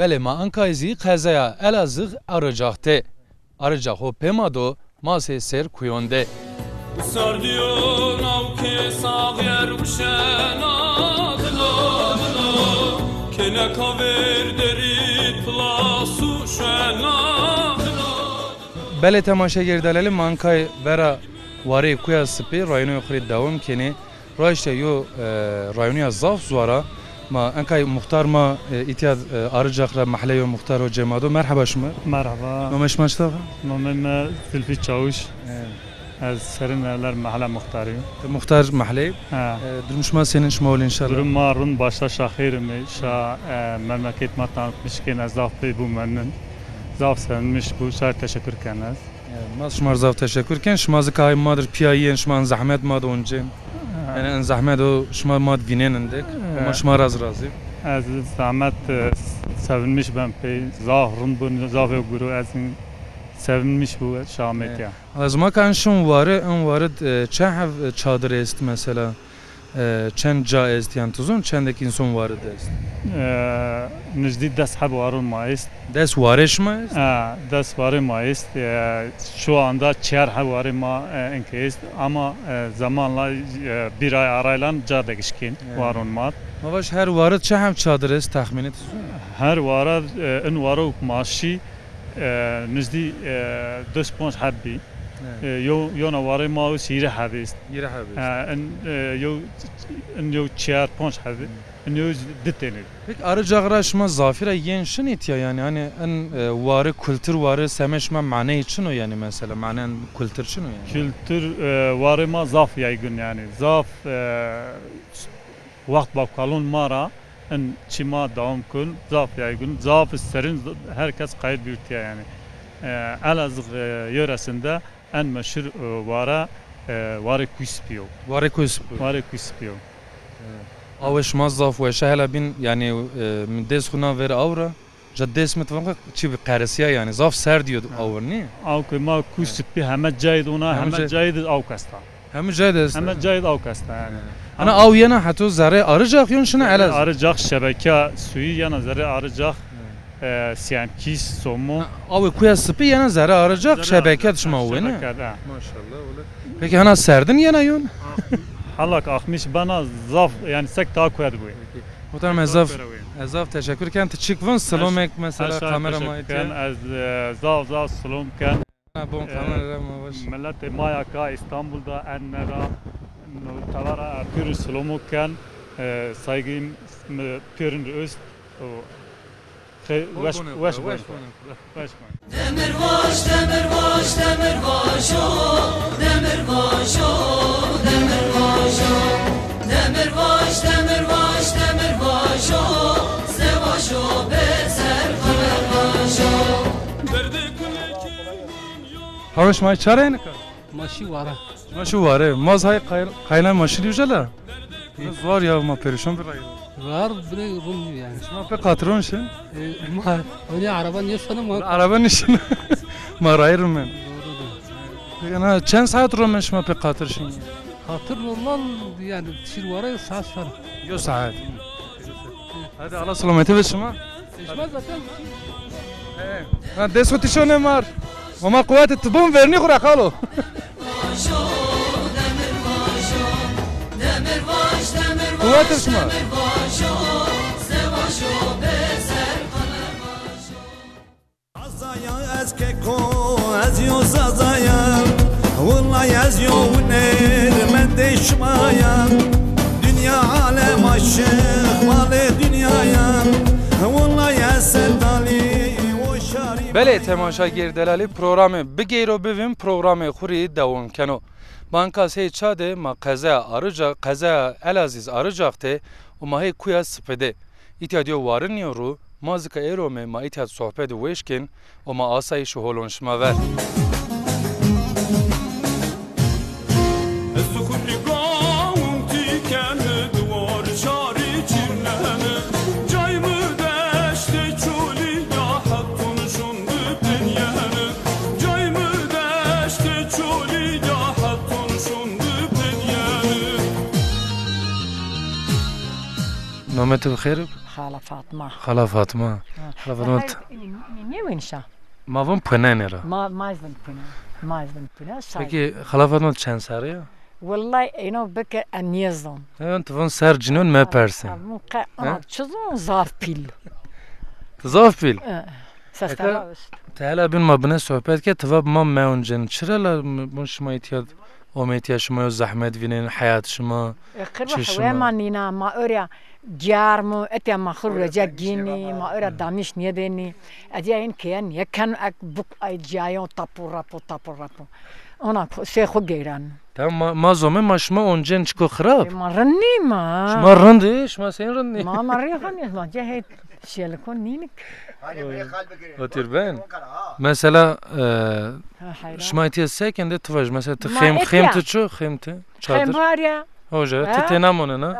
Beli ma ankayzi qazaya Elazığ Arıcak'te. Arıcak o pemado mase ser kuyonde. Beli temaşagir deleli ma ankay vera varı kuya sipi rayonu yukarı devam keni rayşte yo rayonu zaf zuara. ما أنكاي مختار ما إتياد أرجع رب محلي ومختار وجمادو مرحبا شما مرحبا نومش ماشتاق نومنا تلفي تشاوش سرنا لر محل مختاري مختار محلي درمش ما سنين شمول إن شاء الله درم ما رون باشا شاخير مشا مملكت ما تانت مشكين أزاف بيبو منن زاف سن مش بوشار تشكر كناز ما شمار زاف تشكر كن شما زكاي مادر بيايين شما زحمت ما دونجين این زحمت و شما ماد بینندک ما شما راز رازی از زحمت سوینمیش بم پی ظاهرون بون ظاهر گرو از این سوینمیش بود شامت یا از ما کن شون واره اون وارد چه چادر است مثلا چند جا است یان توزون چندک انسان وارد است نزدیک 10 حب وارون ما است 10 وارش ما است 10 واره ما است şu anda 4 حب واره ما انکه است اما zamanla bir ay arayla cadde geçkin varun mat ما باش her واره چه هم چادر است تخمینی توزون her واره ان واره ماشی نزدیک 25 حبی Yo yana varı maus yere habist. Yere habist. En yo çar ponç habi. En yo detenir. Peki Arıcak raşma zafira yenşin etiya yani hani en varı kültür varı semeşme mana için o yani mesela manen kültür için o yani. Kültür varı ma zaf yaygın yani. Zaf vakt bakalon mara en çima davam kul zaf yaygın. Zaf serin herkes kayıt birtiya yani. Elazığ yöresinde en meşhur varı kuspiyo. Varı kuspiyo. Varı kuspiyo. Avuş mazaf ve şehla bin yani des xuna ver avra. Caddes mitvamka çi qarasiya yani zaf ser diyor avur ni. Avkma kuspiyo hemen cayd ona hemen cayd avkasta. Hemen cayd est. Hemen cayd avkasta yani. Ana av yana hatta zare Arıcak yönşüne Elazığ. Arıcak şebeke suyu yana zare Arıcak سیامکیس سومو. آوی کوی سپی یه نزاره آرچاق شبکه دشمن اوه نه. ماشاءالله ولاد. پس هنر سردن یه نیون؟ حالا که آخمیش بنا زاف یعنی سکتا کوید بوی. مطمئن از زاف تشکر کن تشکون سلامک مثلا کامرا مایتن از زاف سلام کن. بون کامرا ما باش. ملت مایا کا استانبول دا انرا تلارا پیرو سلامو کن سایگیم پیرن روز. Havuş may çare ne kadar? Maşı vara. Mazhay kayna maşı diyorlar. Var ya ma perişan bir ayı. Var bile rol yani. Ma pek katron şey. Ma öyle araban yaşanı mı? Araban işini. Ma rayırım ben. Doğru. Yani çen saat romanş ma pek katır şey. Katır normal yani şir var ya saat falan. Yo saat. Hadi Allah selamete ve şuma. Şuma zaten. Ha desu tişone var. Ama kuvvet tubum verni kurakalı. Kuvvet şuma. Dünya alem aşık malı dünyaya Beli temaşagir delali programı bigeyro bivim programı xuri devam keno Bankası çade ma qaza Arıcak qaza Elazığ Arıcak'te o mahi kuya spede İtiyadiyo varın yoru mazika erome ma itiyad sohbet veşkin o ma asayişi holonşma ver نومت بخیر؟ خاله فاطمه Ravonot. Ne ونشا؟ ما وام پناه نرا. ما مازن پناه. مازن پناه. بکی خلافانو چند ساریه؟ والله اینو بکر انیزم. انت وان سر جنون مپرسی. ممکن. چون زاف پیل. زاف پیل. تعالا بین ما بنا صحبت که تواب ما مونجن چرا لمن شما ایتیاد آمیتیا شما و زحمت وینین حیات شما چی شما؟ ما نینا ما اوریا گیارم اتی ما خورجا گینی ما اوریا دامیش نیدنی ادیا این که نیه کن اک بک ایجایون تاپو راپو اونا سه خو گیرن. تام ما زمین ما شما اونجن چیکو خراب؟ ما رنی ما. شما رندی شما سین رندی. ما ماری خانی ما جهت شیلکون نینک. وتربان مثلا شما ایتی سکنده توجه مثلا خیمت چو خیمت چادر خیماریا هوجه تی تنامونه نه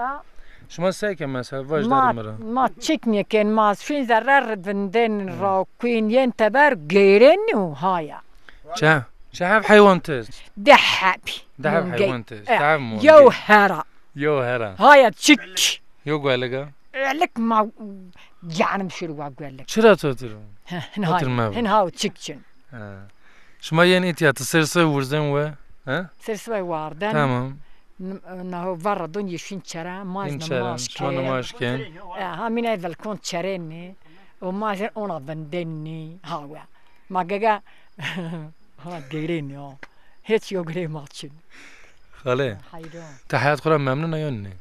شما سکن مثلا واج دارم را ما چیک میکن ما فین ضرر بندن را کوین ین تبر گیرن و هایا چه شعب حيوان تز دحب حيوان تز تعمو يو هرا هايا تشك يو قالك عليك ما جعن مشروا قالك شرا تترو هن هاو تشكشن شما يعني انت تصير ورزن و ها تصير واردن تمام انه برا دنيا شين ترى ما ماشكين ها من هذا الكون تشرني وما زين انا بندني هاو ما جا ها گیرین یا هیچ یا گیرین ماتشین خاله تا حیات خورم ممنون یا نه؟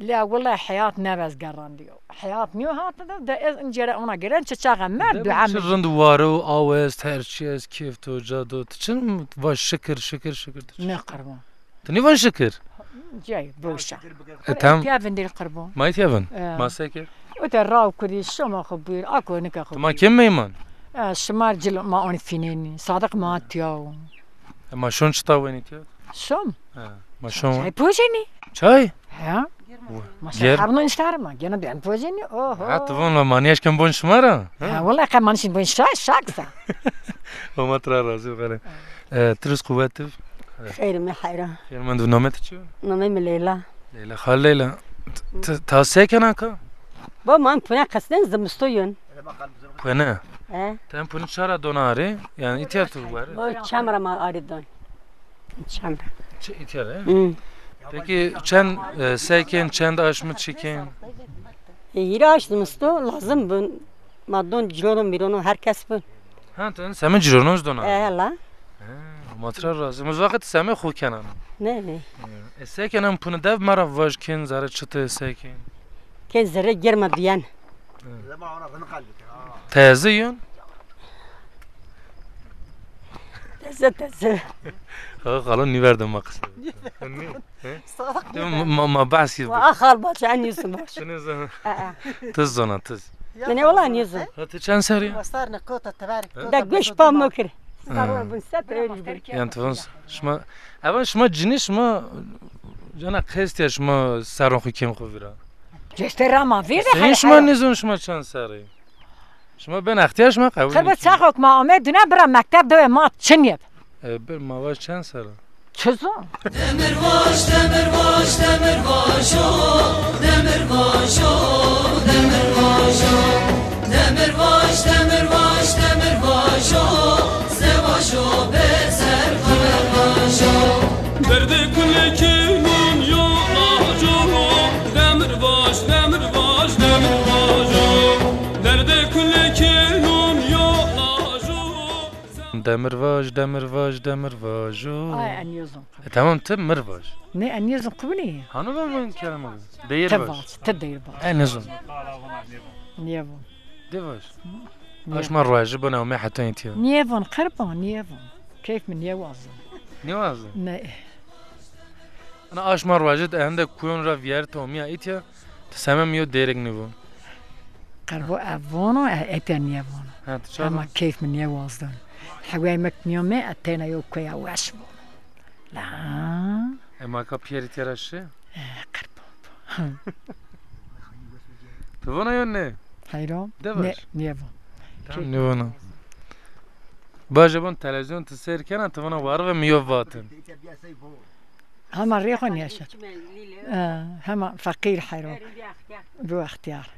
لا والله حیات نبز گران دیو حیات نیو هات ده از انجره اونا گران چه چاقه مرد و عمد چه رندوارو آوست هرچی از کیف تو جادو چون واش شکر نه قربان تو نیوان شکر؟ جای بوشه اتم؟ تیوان دیل قربان ما تیوان؟ ما سکر؟ او تا راو کردی شما خبیر اکو نکه خبیر ما کم میمان؟ شمار جل ما اون فینینی صادق ما تیاو ما شون چتا ونی تیاو شم ما شون چای پوجنی چای ها ما شهرن استارما گنا دن پوجنی اوه حتی وون ما نیش کم بون شمارا والله قمانش بون شاکسا و ما ترا رازو غره ترس قواتف خیر ما حیره خیر من دو نامت چو نامم لیلا خالیلا تا سکنه کا با من پونه قصدن زمستویون پونه تام پنج چهار دناره یعنی ایتیار تو باره. با چند را ما آریدن. چه ایتیاره؟ پس چند سکن چند آشمت چیکن؟ یه آشم است لازم بون مادون جلونو میرونو هر کس بون. ها تن سعی جلونوش دناره. ایلا. مطرح لازم از وقت سعی خوب کنن. نه. سکنم پنج دو مرا واج کن زاره چت سکن. کن زاره گرم دیان. تازیون تازه خاله نیوردم مقصد ما بعسی آخر باش انیزم باش تزونه تز من ولی انیزم تو چند سری؟ وستارن کوت تبرک دگوش پام مکر سرور بون سپری یعنی تو شما اول شما جنی شما جنا قسطی شما سرون خوکم خویرا جسترا ما ویره شما نیزون شما چند سری؟ شما بن اختیارش ما قبول خب سخوک ما آمد دونه برم مکتب دوه ما چنید بر مواش چند ساله چزون دمر واشو سواشو به سر خبر واشو درده کنه کمون یا آجو دمر واش دمر واج انيزم تمام تم مرواج ني انيزم قبلي هانو بمن كلامه دير باش انيزم نيفون ديفاش اش مره عجبنا وما حتى انت نيفون قربان نيفون كيف من نيواز انا اش مره وجد عندك كون را فيرتو ميا ايتيا تسمم يو ديرك نيفون قربو افونو اتنيفون اما كيف من نيواز حوای مکنیم اتنا یا کیا واش بود. نه. اما کپیری ترشه؟ قربان. تو ونا یا نه؟ حیرام. نه ونا. باشه بون تلویزیون تسیر کنن تو ونا وارو و میو واتن. هم ریخون یاشد. هم فقیر حیرام. بو اختیار.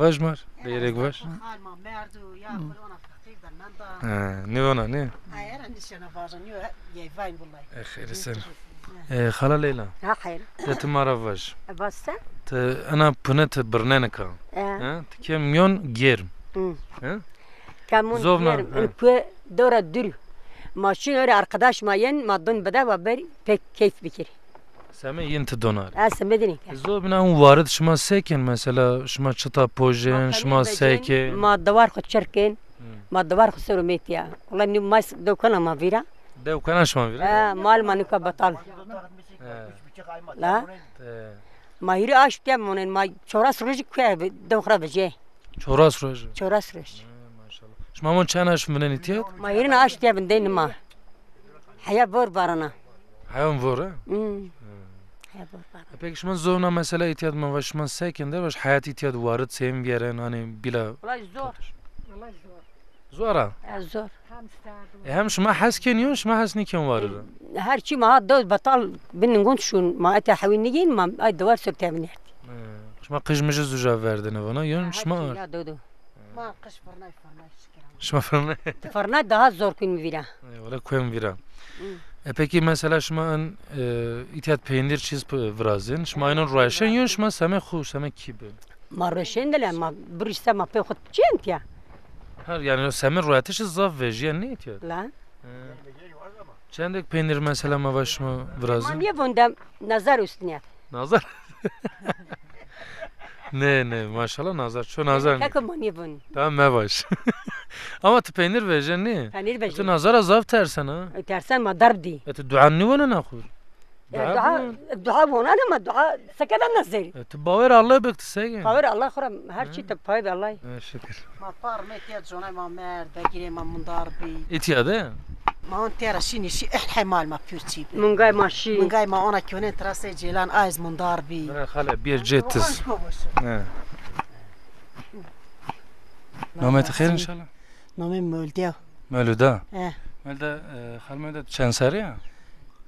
واج مار دیره گوش. خالم مردو یا خلونا فکر دنندا. نیونا نی. ایران نیستن واجن نیو یه واین بله. خیلی سر. خاله لیلا. خیلی. دت مرا واج. واسه؟ ت انا پنت برنامه کام. تکیم میان گرم. کامون گرم. اینکه دور دل. ماشین‌های arkadaş ماین مادون بده و بری پک کیف بکری. سامي ينتدونار. أسمع دنيك. زود بنا هو وارد شما ساكن مثلا شما شطاب بوجين شما ساكن. ما الدوار خد شركين ما الدوار خد سيرو ميتيا والله إني ما يسدو كنا ما فيرا. ده وكنا شو ما فيرا؟ مال ما نكب بطال. لا. ما هيري عاش بيا منين ما شوراس رج كويه ده خراب جه. شوراس رج. شوراس رج. ما شاء الله. شما من شان عاش منين يتيا؟ ما هيري عاش بيا من دين ما. حياة بور بارنا. حياة بور. پس شما زونا مسئله ایتیاد من و شما ساکن در وش حیاتی ایتیاد وارد سیم بیارن آنی بلا. ولی زور. زوره. زور. هم شما حس کنیم شما حس نیکن وارده. هر چی ما داد بطل بینگون شون ما ات حاوی نگین ما اد دوار سر تمنیت. شما قش مجاز زوجه وردن و نه یون شما. ما قش فرنای فرنای شکرم. شما فرنای. فرنای ده زور کنیم ویرا. ولی کویم ویرا. پکی مثلا شما این ایتیاد پیندر چیز برازین شما اینو روشن یا شما سمه خوش سمه کی بین؟ ما روشن دلیم ما بریش سمه پی خود چند تیا؟ هر یعنی سمه رویتش زاف ویجی یعنی ایتیاد؟ لا چند ایک پیندر مثلا ما شما برازین؟ من یه بوندم نظر استنید نظر؟ نه نه ماشاءالله نظر چو نظر نه تکم من یه بوند تمام مباش اما تو پنیر ویژن نی؟ پنیر ویژن. تو نظر از آب ترسن ها؟ ترسن ما درد دی. تو دعا نیونه نخور. دعا بونه نه ما دعا سکدن نزدی. تو باور الله بکت سعی. باور الله خورم هر چی تو پای بالله. شکر. ما پار میتیاد زنای ما مرد بگیریم ما مندار بی. ایتیاده؟ ما اون ترسی نیشی احتمال ما پیوستی. منگای ماشی. منگای ما آنها که اون ترسی جلان عز مندار بی. خاله بیار جتس. نامت خیر انشالله. نامم مولده. مولده؟ مولده خال مولده چند سریه؟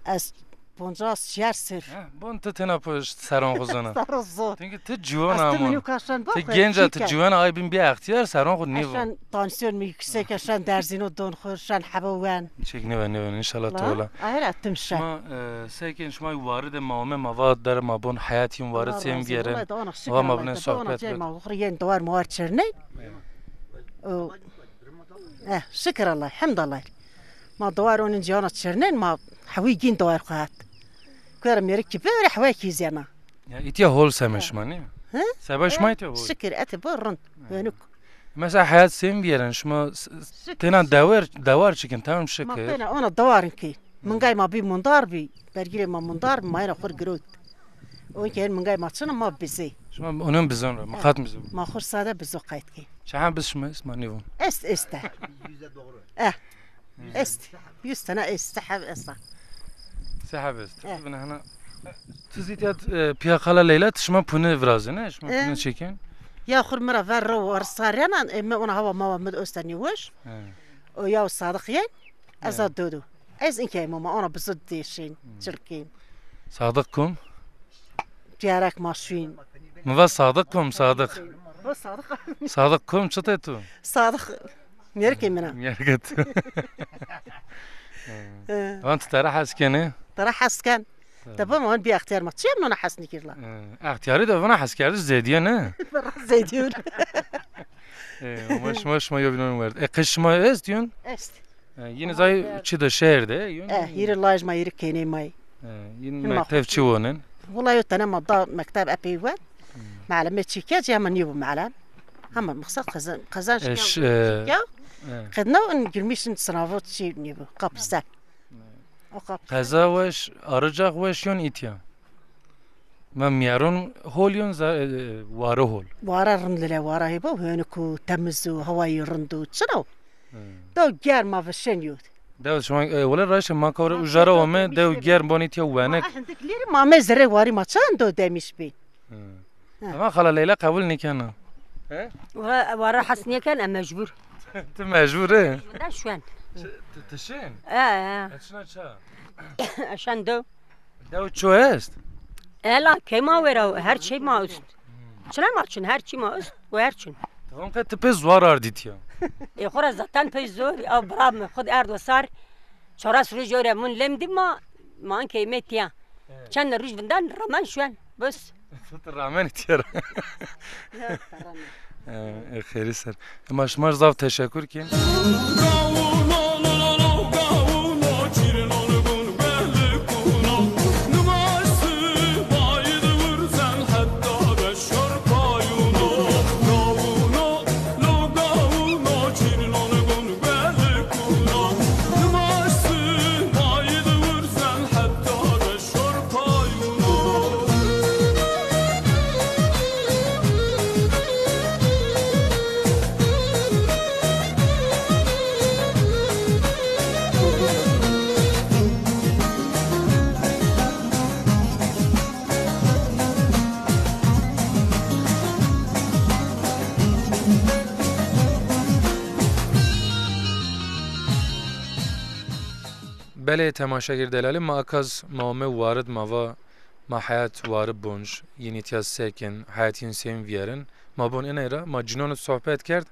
از 50-60 سر. بون تو تناپوش سران خوزنه. سران زور. دیگه تو جوان همون. تو گنجه تو جوان آی بین بی اختیار سران خود نیوان. اشان تانسیون میکسه که اشان درزینو دون خور اشان حبوان. چک نیوان انشالله تولا. آره اتم شن. شما سیکن شما وارد مامه مواد داره ما بون حیاتیم وارد سیم بیارن. و ما بنا صحبت بید. ما بخوریه دوار موار چرنی. شكر الله الحمد لله ما دوارون انجيانا تشرنين ما حويقين دوار قاعد كرم يركب بير حواكي زينا يعني اتيا هول سمش ماني سباش ما اتيا هول شكر اتبرن وينك مثلا حياة سين بيرن شما تنا دوار شكن تمام شكر ما تنا انا دوارن كي من جاي ما بي مندار بي برجلي ما مندار ما انا خور قرود وكان من جاي ما تشنا ما بزي شما اونم بزون ما خاطم بزون ما خور ساده بزو قاعد كي شحال بس شما اسمه نيفون است است است يستنا استحب است سحب است انا هنا تزيدات بياقله ليلى شما بونه برازنه شما بونه چيكن يا خور مرا ورو ورصار انا وانا هو ما مد استني وش ويا صادقين ازاد دودو از انكي ماما انا بصدي شين تركين صادقكم جارك ماشين مو صادقكم صادق صادق صادق كم شتيتو صادق ميركي منا ميركت وانت ترى حسكني ترى حسكن تبا ما بي اختيار ما تشي انا حسني كيرلا اختياري ده انا حس كردش زيديه نه زيديون مش ما يبنون ورد قش ما استيون است ين زي تشي ده شهر ده يون هير لاج ما يركني ماي ين ما تفشي ونن والله يتنا ما ضاب مكتب ابي وات معلم تشيكات يا من يبو معلم هم المقصد خزان خزان شكاو قدنا نجرميش نتصنافو تشي نيبو قبسا قزا واش ارجاق واش يون ايتيا ما ميارون هوليون وارو هول وارا رند لا وارا هيبو هنكو تمزو هواي رندو شنو دو جار ما فشن يوت دو شما ولا راش ما كور وجارو ما دو جار بونيتيا وانك عندك ليري ما مزري واري ما تشاندو داميش بي ما خلا ليلى قاولني كان ها ورا حسني كان مجبور انت مجبور ايه شوان تشين شنو تشا عشان دو شو است لا كيما ورا هر شي ما است شنو ما تشن هر شي ما است وارچون. تمام که تپه زوار آردیتیا. ای خورا زاتن پی زور آبرام خود ارد و سر چراس روز جوره من لم دیم ما انکی میتیم چند روز بندن رمان شون بس. تو رمانی تیار. خیلی سر. ماشمار زاو تشکر کن. بله تماشاگر دلاله ما اکاز مامه وارد ماوا ما حیات وارد بونج یعنی تیاز سکن حیاتین سیم ویارن ما بون این ایرا ما جنون صحبت کرد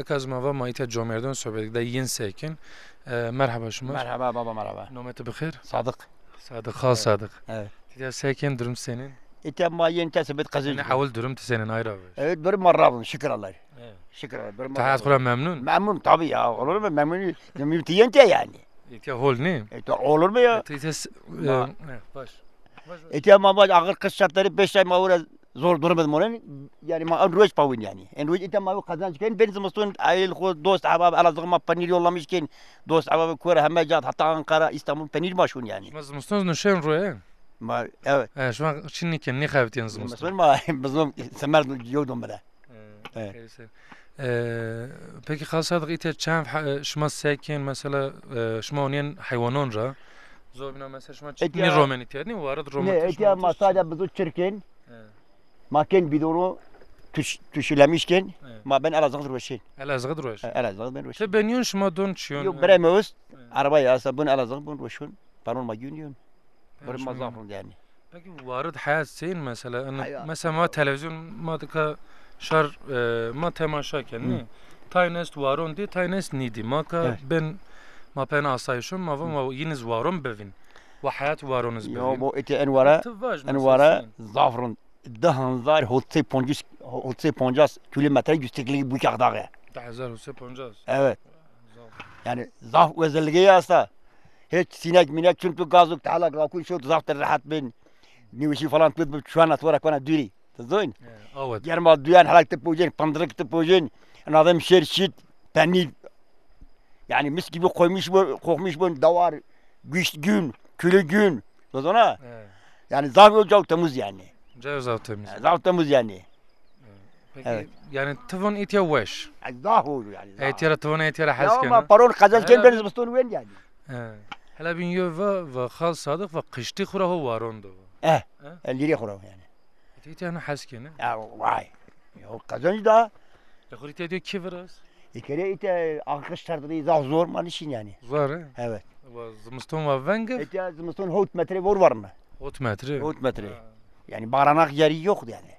اکاز ماوا ما ایتا جامردون صحبت کرد یین سکن مرحبا شما مرحبا بابا مرحبا نومت بخیر صادق خاص صادق تیاز سکن درم سنین ایتا ما یین تسبت قزل انا حاول درم تسنین ایرا evet bir مرة بون شكرا الله شكرا bir مرة تعال تقول ممنون طبيعي والله ممنون ممتين انت يعني İşte hol ne? İşte olur mu ya? İşte baş. İşte ama ağır kış şartları 5 ay mağara zor durmadım onun. Yani mağara rüç pavun yani. En rüç işte mağara kazançken benim zamanım aile kuz dost abab Elazığ'ıma panir yollamışken dost abab kura hemen cad hatta Ankara İstanbul panir maşun yani. Zamanımız nüşen rüya. Ma evet. Şu an şimdi ki ne kaybettiğiniz zamanım? Zamanım semer yordum bana. پکی خاصه دقیق ایت چند شما ساکن مثلا شما اونین حیوانان را زوبنا مثلا شما چی رومانیتی هنی وارد رومانیتی نه ایتیا مساله بزود چرکن مکن بیدورو توشیلمیشکن ما بن الازغد روشین الازغد روش الازغد بن روش تبنیون شما دون چیون یو برای موست عربی هست بن الازغد بن روشون برون ما یونیون برای مزافون یعنی پکی وارد حیات سین مثلا مثلا ما تلویزیون ما دکا شر ما تماشا کنی تاینست وارون دی تاینست نیدی ما که بن ما پن آسایشم ما و ما ینز وارون ببین و حیات وارونز ببین یا با ایت انواره زافرون ده هزار هزار و پنجاه کیلومتر یوستیکلی بیکار داره ده هزار و سه پنجاه evet یعنی زاف و زلگی است هیچ سینک مینک چون تو گازوک تعلق راکون شد زافت راحت بین نیوشی فلان تو چون اتوره کنه دوری تزوين؟ أود. جرما دويان حلقت بوجين، بندركت بوجين، نظام شرشيد، تاني يعني مسكي بخوميش بون دوار، قيش جون، كل جون، تزونا؟ يعني زاوية جو تموز يعني. جو زاوية تموز. زاوية تموز يعني. يعني تفون إتيا وش؟ زاهو يعني. إتيا تفون إتيا حاسكن. يوم بارون خزاز كين بين زبستون وين يعني؟ هلا بين يوفا وخال صادق وقشتي خورا هو وارون دو. اللي خورا يعني. ایتی آنها حس کنه؟ وای، یه قزنج دا. دخوری تی دیو کی براس؟ یکری ایتی آخرش تردی زاو زور مانیشین یعنی. زوره؟ هفت. و زمستون و ونگ؟ ایتی زمستون هوت متری ور ورمه. هوت متری. هوت متری. یعنی باراناق جاری یخ دیانه.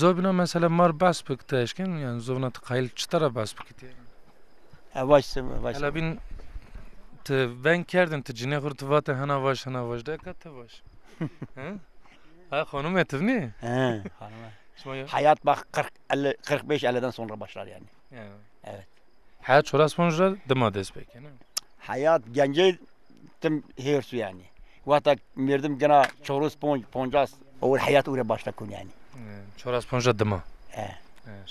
زوبنا مثلا مار باس بکتاش کن یعنی زوبنا تقایل چطور باس بکتی؟ وایسم وایسم. حالا بین ت ونگ کردن ت جنی خورت وات هنواش دکت واش. ها خانم اتفنی؟ خانم. حیات با 45 الدن سون را باشد یعنی. حیات چرا اسپانجر دمادس بکنه؟ حیات گنجی تم هیرسو یعنی. وقتا میردم گنا چهار اسپانج پنجاس اول حیات او را باشد کن یعنی. چهار اسپانجر دما.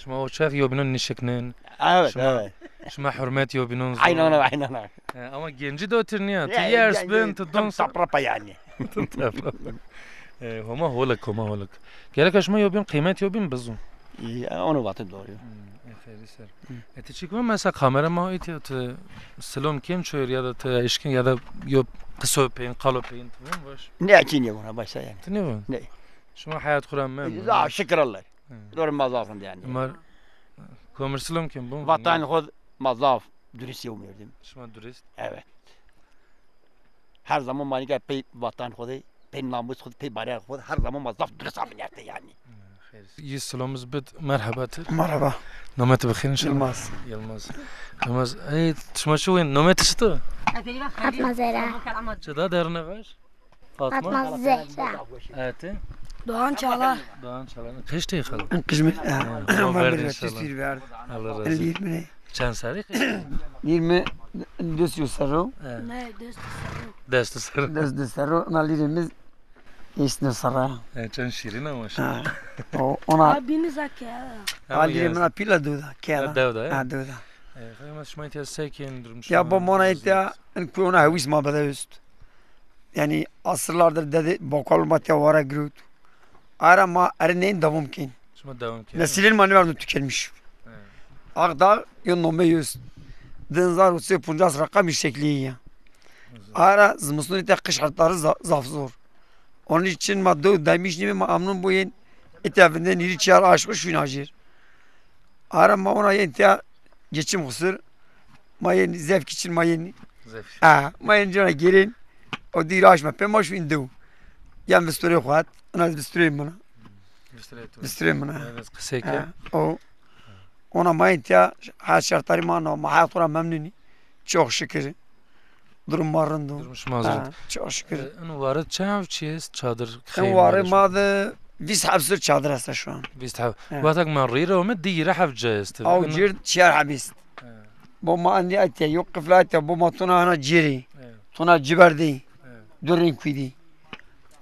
شما وقتی یوبینون نشکنن. شما حرمت یوبینون. عینانه. اما گنجی دوتر نیا. تیارس بین تدون سپرپا یعنی. هما هولك هما هولك قالك اش ما يوبين قيمات يوبين بزون انا بعطي دوري خير سر انت تشيك ما مسا كاميرا ما ايت سلام كم شوير يا ده اشكن يا ده يوب قسوبين قالوبين تمام باش ناكين يا هنا باش يعني تنو ني شنو حياه اخرى ما شكر الله دور مضاف يعني ما كومرسلم كم بون وطن خذ مضاف درس يوم يردم شنو درس evet هر زمان ماني که پی وطن خوده پی ناموس خود پی برای خود هر زمان مضاف درست می‌نیسته یعنی خير. يسلمز بد مرحبا تر. مرحبا. نومت بخير إن شاء الله. يلماس. يلماس. يلماس. أي تشمع شوين نومت شتو؟ فاطمة زهرة. شدا دارنا باش؟ فاطمة زهرة. آتي. دعاء إن شاء الله. دعاء إن شاء الله. كشتي خلا. كشمت. عمر كشتي بعد. الله رزقك. چند سالی خیلی؟ 22 سرو. نه 10 سرو. 10 سرو. مالیمیز 10 سرو. چند شیرین آموزش. اونا. بینی زکیه. مالیمیم آپیلا دودا. دودا. دودا. خیلی مشمول تیار سکین درم. یا با من ایتیا انکو اونا هویز ما بده است. یعنی اصلار در داده با کالماتیا وارا گرود. آره ما ارنین دوام کن. شما دوام کن. نسلین منی وارد تکمیش. Ağda yönlüme yüz. Denizler uçuyor, puncası rakam bir şekliye. Ara zımısının ite kış şartları zaf zor. Onun için madde demiş nimi amnun bu yen etevinden iri çiğer aşmış günahcir. Ara ma ona yen te geçim kusur. Ma yen zevk için ma yen. Ma yen cana gelin. O değil aşma. Pema şu indi o. Yan bistüre kuat. Anaz bistüreyim bana. Bistüreyim bana. Kısayken. O. Ona mayıntya her şartlarım ana mahatura memnuni çok şükür durum varındı. Çok şükür. En varı çavçiz çadır. En varı madı biz hapsır çadır hasta şu an. Biz hap. Vatak marrira o med diğer hapcayız. Av cir şer hapist. Bu maanni atya yok kiflati bu matuna ana ciri, tuna ciberdi, durin kuydi.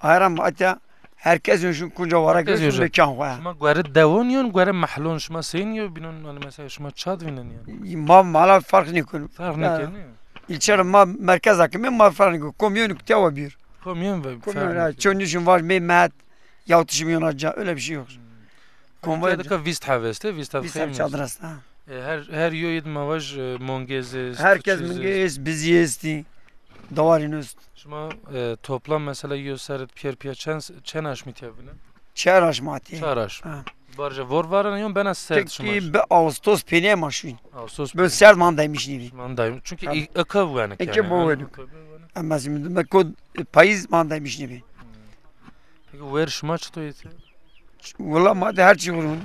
Ayram atya. Herkes önce kunca vara gözünü mekan var. Ama göre devon yön, göre mahlon şma sen yön, binun mesela şma çad vinen yön. Ma mala fark ne konu? Fark ne konu? İlçer ma merkez hakimi ma fark ne konu? Komyon kütüva bir. Komyon ve. Komyon. Çöndüşün var mehmet, yahutuşum yonacağı öyle bir şey yok. Komyon. Dikkat vist haveste, vist haveste. Vist çadırası. Her yöyd mavaj mongezes. Herkes mongez biziyesti. Davarınız. Şuma toplam mesela yüzseret piyer çen aşmit yapın. Çer aşmati. Çer aş. Barca var varın yom ben az sert şuma. Çünkü be Ağustos pene maşın. Ağustos. Böyle sert mandaymış niye? Mandayım. Çünkü ekav var ne? Ekav var. Ama şimdi ben kod payız mandaymış niye? Peki ver şuma çtoyet. Valla madde her şey vurun.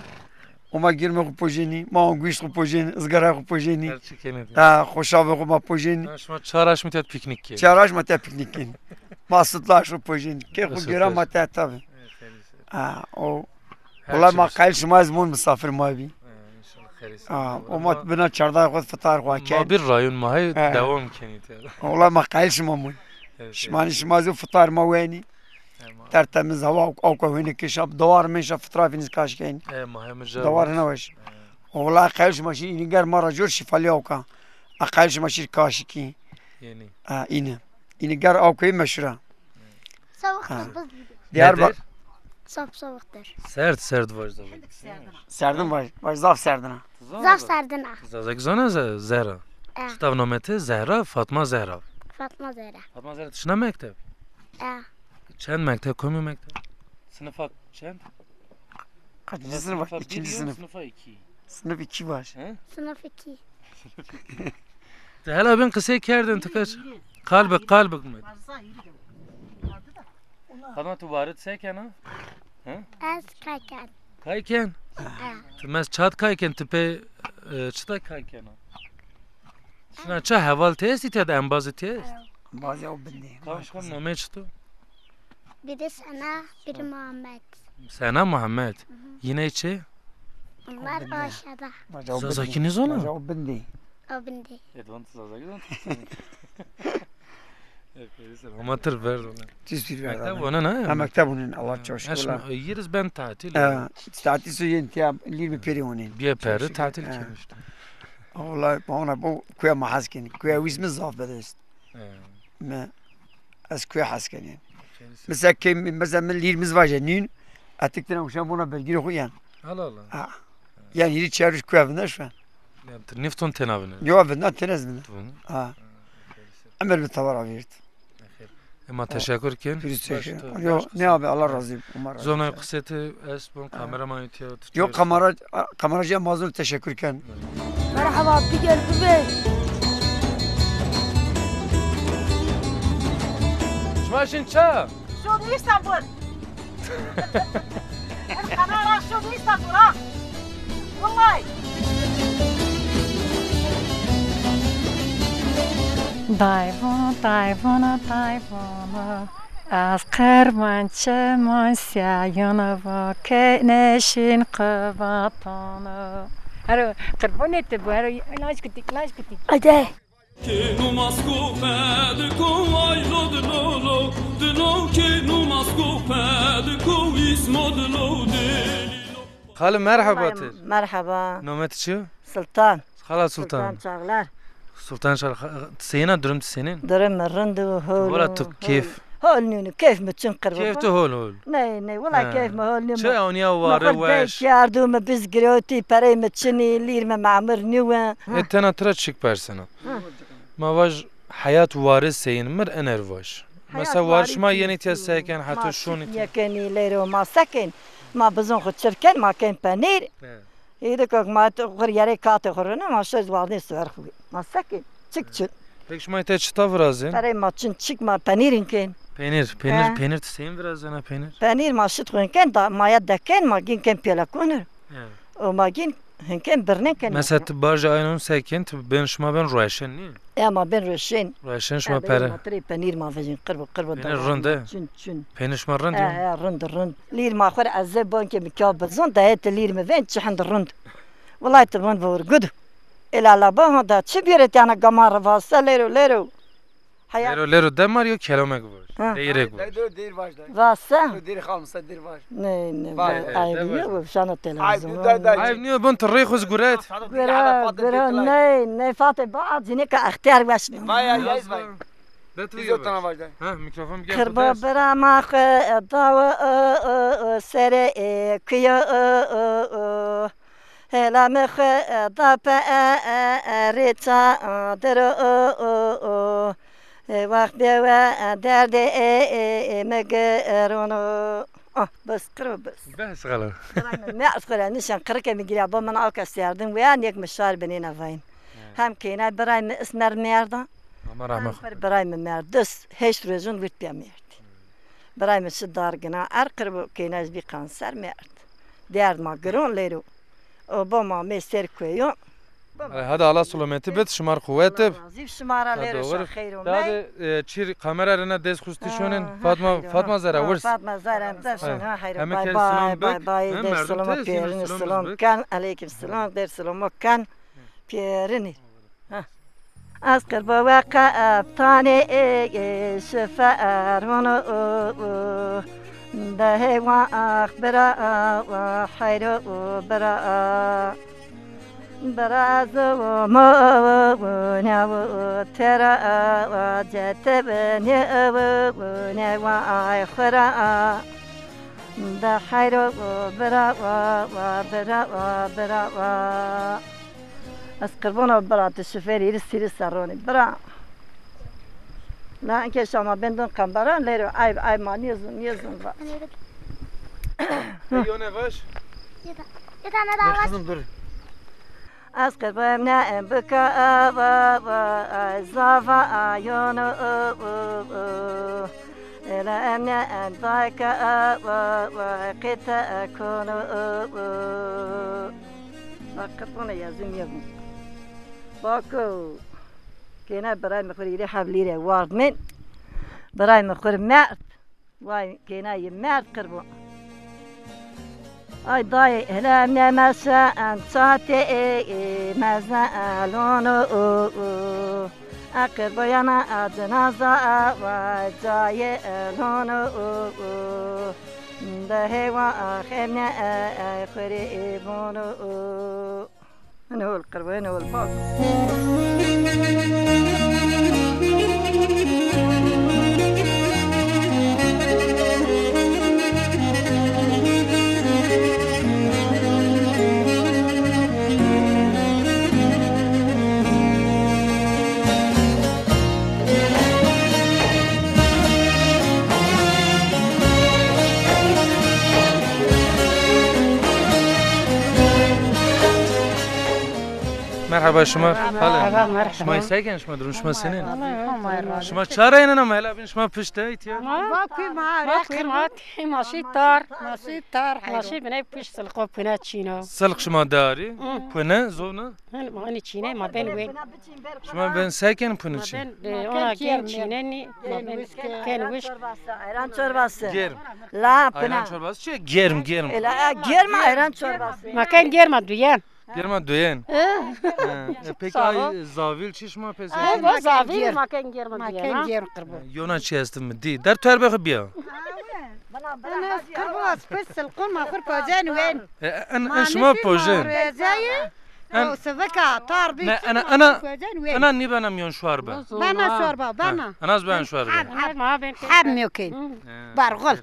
Oma girme kupojeni, ma anguiş kupojeni, ızgara kupojeni. Her şey kendi. Ha, hoşabe kupojeni. Şuna çaraş mıtet piknik ki. Çaraş mıtet piknik ki. Masutlar kupojeni. Keku gira mıtet tabi. Ha, o. Ola ma kayıl şumayız mı misafir mavi. Ha, omat bina çarda kod fatar huaken. Ma bir rayon mahi devam kendi. Ola ma kayıl şumamun. Şmani şumayız fatar maveni. ترتمز هوا او کوهینه که شب دوار میشه فطرافینز کاش کن دوار نوش اولا خیلیش ماشین اینگر ما راجور شفالی او که خیلیش ماشین کاشی کی اینه اینگر او کوی مشوره دیار با سوختر سرد باش سردن باش زاف سردن زاگزانه زهرا شتاب نامته زهرا فاطمه زهرا تشنه مکتب Çend mektep, komün mektep. Sınıfa çend? Kaçıncı sınıfa? İkinci sınıf. Sınıf 2 var. Sınıf 2. Hala ben kısayı kerdin tıkaç. Kalbik mi? Kadına tuvaret seyken ha? Az kayken. Kayken? Tümez çat kayken, tüpe çıta kayken ha? Şuna ça heval teyes iti ya da embazı teyes? Embazı o bindi. Kavuşkan nöme çıtı? Biri Sena, biri Muhammed. Sena, Muhammed. Yine içi? Onlar o aşağıda. Zazakiniz o mu? O bindi. Edvan Zazaki de onu. Ama tır ver ona. Çizgir ver ona. Ona ne? Ha mektep onun. Allah çok şükürler. Yeriz ben tatil. Tatil söyleyin. Lirmi peri onun. Bir peri tatil kemişti. Allah ona bu kuya mahazken. Kuya vizmi zaaf bedest. Az kuya hazken yani. Mesela kim mesela ben lirimiz var yani atıktan akşam buna belgeli okuyan. Allah. Ha. Yani hiç çarış kuavına şu an. Yani nefton tenavına. Yok ben tenazmine. Ha. Amel bir tavar abirt. Ama teşekkür ederim. Teşekkür. Yok ne abi Allah razı olsun. Zona kıseti esbon kameraman yetiyor. Yok kameracıya mazlum teşekkürken. Merhaba abi gel bey. Maşın ça. Şu bir sabır. Sana uğraşıyorduysa dur ha. Vallahi. Dayvana, dayvana, dayvana. از قرمانچه من سیایانه و که نشین قبطانه هرو قربونه تبو هرو لاش کتیک لاش کتیک اده که نماسکو پدکو ایلو دلولو دلو که نماسکو پدکو اسمو دلو دلیلو خاله مرحبا تیر مرحبا نامت چیو؟ سلطان خاله سلطان چاغلر سلطان چاغلر سینه درم سینه؟ درم رندو هولو بولا تو کیف هولنونو كيف ما تنقرب كيف تهول هول ناي ناي والله كيف ما هولنونو شو اونيا واري واش ياردو ما بزغروتي بري ما تشني لير ما معمر نوا انت انا ترتشك بارسنا ما واش حياه وارثين مر انا واش ما سوارش ما يعني تساكن حتى شون يا كاني ليرو ما ساكن ما بزون خشركن ما كان بانير هذاك ما تغير ياري كاتغرنا ما شاز وارني سوار خوي ما ساكن تشكتش ليش ما تشتافرازين بري ما تشنشك ما بانيرين كاين peynir tüseyin biraz yana peynir. Peynir maşıt hınken da maya deken magin ken piyala konur. O magin hınken birnen ken. Mesela barca aynun sekin ben şuma ben roşen niye? Ama ben roşen. Roşen şuma pere. Peynir mafajin kırbo. Peynir rında. Çün. Peynir şuma rında. Rında. Lir mahver azze banke mikabızon da et lir meven çihan rında. Vallahi tabun var gudu. İlala bahon da çibiret yana gamar vasa lero. Lero demar yok kelamek var. Değirek var. Değir var. Vasa. Değir kalmışsa değir var. Ne. Ayıp şana televizyon. Ayıp niye ben tarihuz guret? Ne Fatih Bağat yine ka ihtiyar var. Maya yaz var. Dizotana var. Ha mikrofon gel. Kırba brama da sere kıya هلا مخ ضبع ريتا درو وقت دوا درد مجرونو بس قرب بس غلط ما أذكر نشان قركة مجرى بمن أوكس يردن ويان يك مشار بنينا فين هم كينا براي من اسنر ميردا براي من ميردس هش رجون ويتبيع ميرد براي من شدار جنا أرقرب كيناش بقانسر ميرد درد مجرون ليرو Obama mesir koyuyor. Hadi Allah selamet bet şmar kuvvet et. Zif şmaraları şahirun. Hadi çir kamerarına des kustişonen Fatma Zara vurs. Fatma Zara taşın ha hayran bay bay bay der selam piyerin selam kan aleyküm selam der selam kan piyerin. Asker baba ka tane şefaar onu ده وأخبرا وحيرا برا براز ومونا وترا وجتبني ونا وآخرا ده حيرا برا وبرا وبرا أسكربونا برا تشوفيري يرسيري سروني برا لا انكش اما بندن قنبران ليرو اي ما نيزن بقى ايونه باش يدا انا داوش dur اسكر بمنا بك زافا ايونه الا امنا ان ضاك وقت اكون بقطونه يا زميلو باكو كنا براي مخور يري حبليري وارد من براي مخور مرد واي كنا يمرد قربو اي داي هلا من مساء ساعتي مزنا لونو اقربو يانا جنازة وجاي لونو دهي واخرنا قريبونو أنا هو القرب أنا هو الفاق مرحبا شما. مرحبا مرحبا. شما ساکن شما درونش مسینین. شما چرا این نام هلا بین شما پشته ایتیا؟ ما کی ما رخت ماشیتار ماشی بنای پشت سلقو پناه چینا. سلق شما داری؟ پناه زونه؟ ما این چینه ما بین وین. شما بین ساکن پناه چی؟ اونا گیر چینه نی ما بین کنوش. ایران چرباست. گیر. لا پناه. ایران چرباست چی؟ گیرم گیرم. ایلا گیرم ایران چرباست. ما کن گیرم دویان. گرما دوین. پک ای زاویل چیش ما پس. ما زاویل ما کن گرما دوین. ما کن گرم قربو. یونا چی هستم دی؟ در تو هر بخو بیا. من قربو از پس سلقون ما خور پوزن وین. من شما پوزن. أنا أنا ميون شواربة. بنا شواربة بنا. أنا زبان شواربة. حب ميوكين. برغل.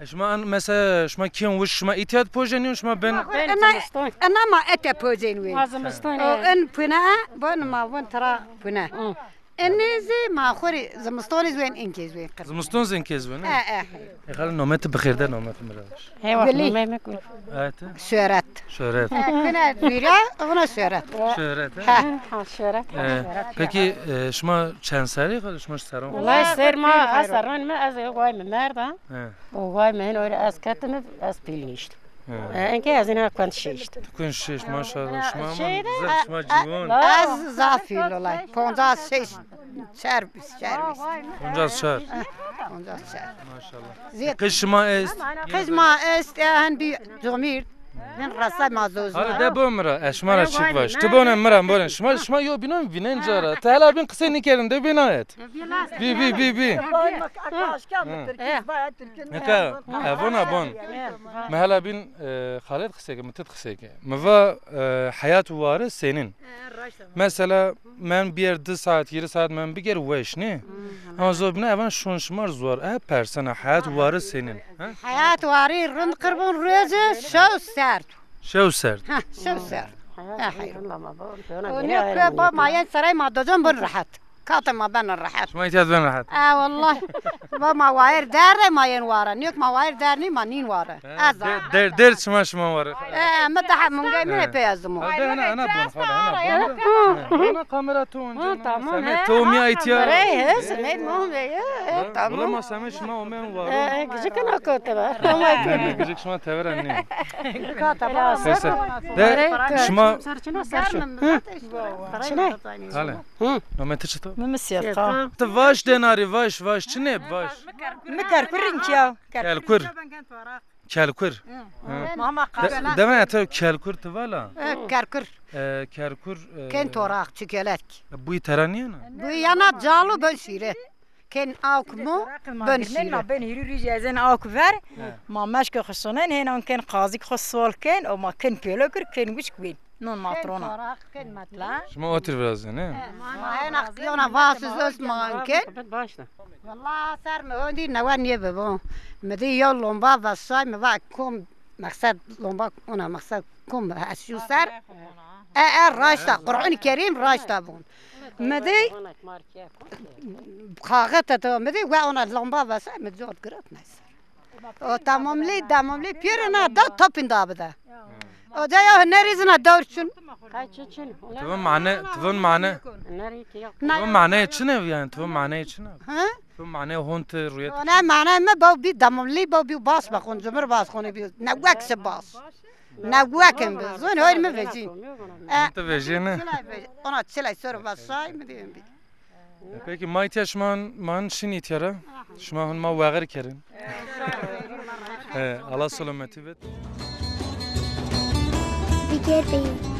إيش ما مثلا إيش ما كيون وش ما إتياد بوجيني وش ما بين. أنا ما إتى بوجيني. إن بنا بنا ما بنا ترى بنا. إنزي ما خوري زمستون زين إنكي زين. زمستون زين إنكي زين. خالد نومت بخير ده نومت ملاش. هيوالله ما يمكن. آتا. شهرت. كنا ميرا ونا شهرت. ها شهرت. بكي شما چند سالي خالد شما سران؟ والله سر ما سران ما از قوي من مردا. قوي من اول از كتنه از بيلنيشت. اینکه از اینا کنشیش ماشاءالله شما زرد شما جوان از زافیل ولای 56 54 ماشاءالله قسم است هن بی زمیر هن راستا مازوز حالا ده بمره اشمارا چیک باش تو بونم مرم بون شما یو بینم بینن جارا تا حالا بین قصه نکردن ده بینایت بی نکه ابون مهلا بين خالد خسيكه متت خسيكه مفا حياة واره سنين مثلا من bir 2 saat 2 saat من بير وش نه اما زوبنا اون شونشمار زور ا پرسنه حياة واره سنين حياة واره رند قربون روز شو سرد ها خير الله ما بقول انا بابا معين سراي ما دجن بن راحت كاتم ما بن راحت ما يتاد بن راحت اه والله بابا ما واير دار ما ينوار نيك ما واير دارني ما نينوار دير سماش ما وار اه متحد من جاي من بيازمو انا انا كاميراتون تمام توم يا ايتيا ايه سميت مهم ايه تمام والله ما سمعش ما ومن وار ايه جيك انا كاتبه ما جيك شما تبرني كاتبه شما شنو هلا ما تشتو ممسيقا تواش ديناري واش چنه باش مكر كورنچا كالكور ماما قال دمع تو كالكور تبالا كالكور كان توراق چكلك بو ترانينا بو يانا جالو بشيره كان اوكمو بنشينا بين هيري جازن اوكفر ماماش كخصونن هنا كان قازيك خصول كان او ما كان بيلوكر كان وش كوين نون ماترونا شما اوتر برازن ها انا قيونا باس زوس ما كان والله صار مودي نوانيه بابا مدي يلون بابا صاي مباكم مقصد لومباك انا مقصد كم شو صار راشد قرآن كريم راشد بون مدي قاغته مدي وانا لومبا بس مدجوت قرات ناس تمام لي بيرنا دا توبين دابدا ودايا هنريزنا دورشن تفهم معناه شنو يعني تفهم معناه هونت رؤيت انا معناه ما بوبي دمم لي بوبي باص بخون زمر باص خوني بي نواكس باص نواكم زون هاي ما فيجين انت فيجين انا تسلي سر باصاي مدين بي peki مايتش من شنو ترى شما هون ما واغر كرين الله سلامتي بت. Get me.